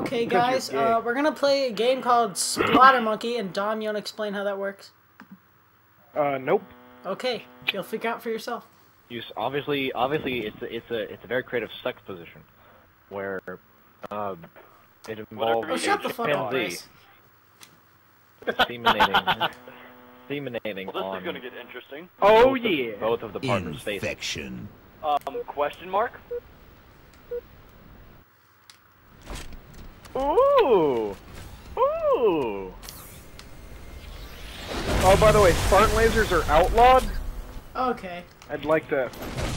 Okay, guys, we're gonna play a game called Splatter Monkey, and Dom, you wanna explain how that works? Nope. Okay, you'll figure out for yourself. You obviously, it's a very creative sex position, where it involves seminating well, this is gonna get interesting. Oh yeah, both of the partners' faces. Infection. Question mark. Ooh! Ooh! Oh, by the way, Spartan lasers are outlawed. Okay. I'd like to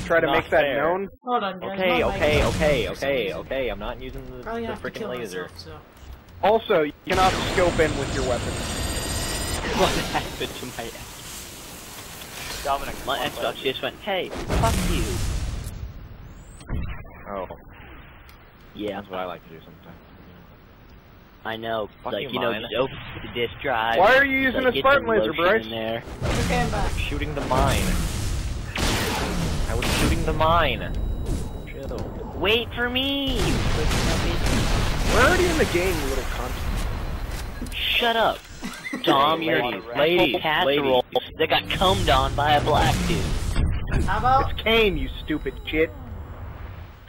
try to make that known. Hold on, guys. Okay, okay. I'm not using the freaking laser. Also, you cannot scope in with your weapon. What happened to my ass? Dominic, my Xbox just went, hey, fuck you. Oh. Yeah. That's what I like to do sometimes. I know, fuck like, you know, just open the disk drive. Why are you using a Spartan laser, Bryce? Okay, I'm back. Shooting the mine. I was shooting the mine. Chill. Wait for me! We're already in the game, you little cunt. Shut up. Dom, you're ladies. They got combed on by a black dude. How about... It's Kane, you stupid shit.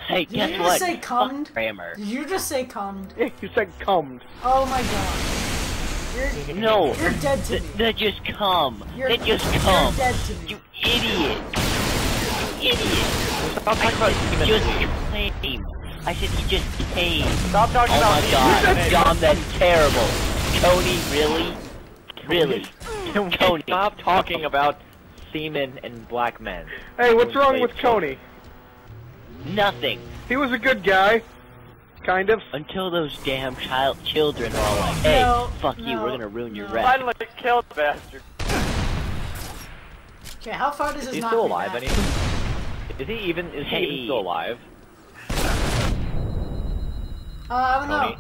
Hey, guess what? Did you just say cummed? Did you just say cummed? You said cummed. Oh my god. You're, no. You're dead to me. They just cum. They just cum. You're dead to me. You idiot. You idiot. Stop talking about you just came. I said you just came. Stop talking about me. Oh my god. Dom, that's terrible. Tony, really? Really? Tony. Stop talking about semen and black men. Hey, what's wrong with Tony? Nothing. He was a good guy. Kind of. Until those damn children are all like, hey, fuck you, we're gonna ruin your rep. I'd like to kill the bastard. Okay, how far does this not still alive, Is he even still alive? I don't know.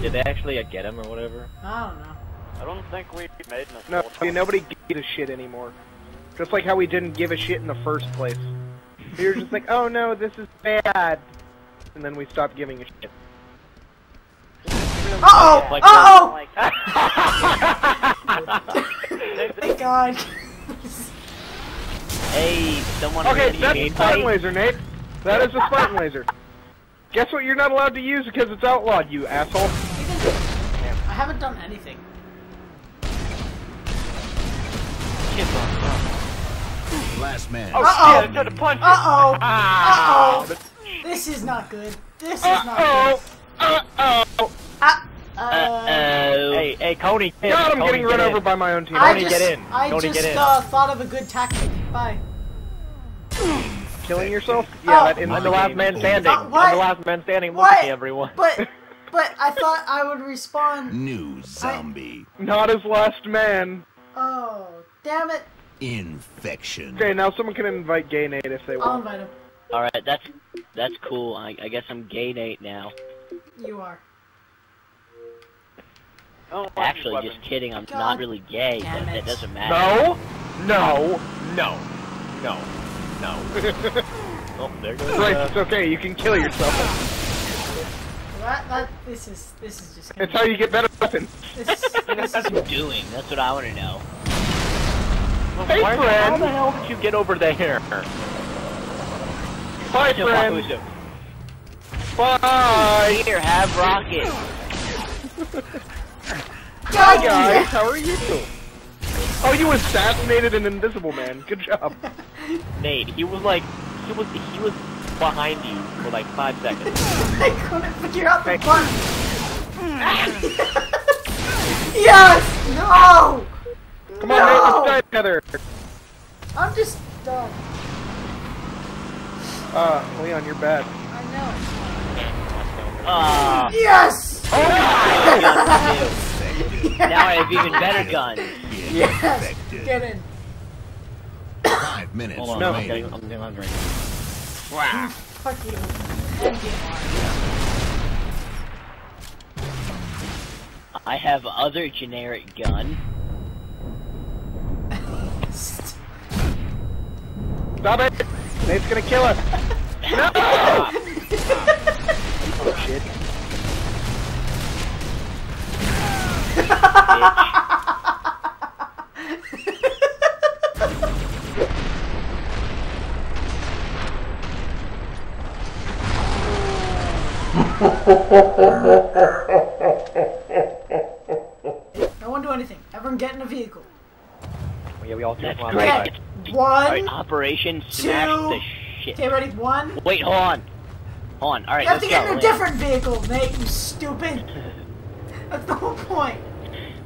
Did they actually get him or whatever? I don't know. I don't think we made enough. No, I mean, nobody gives a shit anymore. Just like how we didn't give a shit in the first place. You're just like, oh no, this is bad, and then we stopped giving a shit. Uh oh! Thank God. Hey, someone. Okay, that's a Spartan laser, Nate. That is a Spartan laser. Guess what? You're not allowed to use because it's outlawed, you asshole. I haven't done anything. Last man. Oh, shit, I tried to punch him. This is not good. This is not good. Hey, Cody. God, I'm getting run over by my own team. Cody, get in. I just thought of a good tactic. Bye. Killing yourself? Yeah, I'm the last man standing. I'm the last man standing. Look at me, everyone. But I thought I would respawn. New zombie. Not his last man. Oh, damn it. Infection. Okay, now someone can invite Gay Nate if they want. I'll invite him. Alright, that's cool. I guess I'm Gay Nate now. You are. Actually, just kidding. I'm not really gay, but that doesn't matter. No. Oh, there goes. Right, it's okay. You can kill yourself. This is just. That's how you get better weapons. That's what you're doing. That's what I want to know. Hey, friend! How the hell did you get over there? Bye, friend! Bye! Here, have rocket! Hi, guys! How are you? Oh, you assassinated an invisible man. Good job. Nate, he was like... He was behind you for like 5 seconds. I couldn't figure out the button! Yes! No! Come on, Nate, let's die together! I'm just done. Leon, you're bad. I know. Yes! Oh my god! Now I have even better guns. Yes! Get in. 5 minutes. Hold on, no, I'm gonna drink. Wow. Fuck you. I have other generic gun. Stop it! Nate's gonna kill us! No! Oh shit. bitch. No one do anything. Everyone get in a vehicle. Yeah, we all do. That's correct. Right. One. Right. Operation Smash the shit. Okay, ready? One. Wait, hold on. Hold on. All right, let's go. You have to get in a different vehicle, Nate, you stupid. That's the whole point.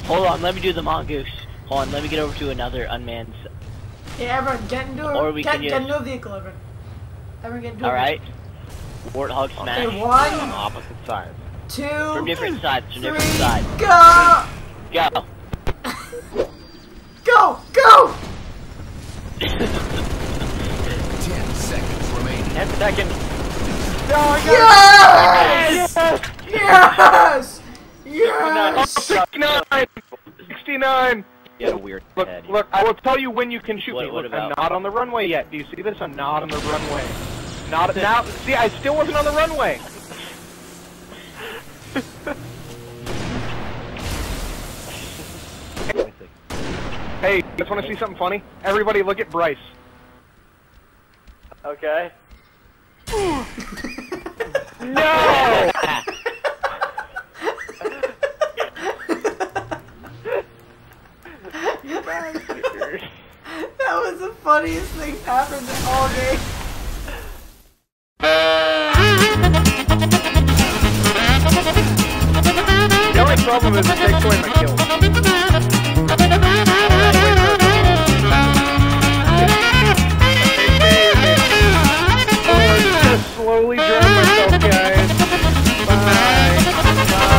Hold on, let me do the mongoose. Hold on, let me get over to another unmanned... Yeah, everyone, get into a, get into a vehicle, everyone. Everyone get into a vehicle. Alright. Warthog smash. Okay, one. From opposite sides. Two. From different sides, from different sides. Go! Go! Go! Go! 10 seconds remaining. 10 seconds. No, I got yes! Yes! Yes! Yes! 69! 69! You got a weird head. Look, I will tell you when you can shoot me. Look, I'm not on the runway yet. Do you see this? I'm not on the runway. Not now. See, I still wasn't on the runway. Hey, you guys want to see something funny? Everybody look at Bryce. Okay. No! That was the funniest thing happened all day. The only problem is it takes away my kills. I just slowly drown myself, guys. Bye. Bye.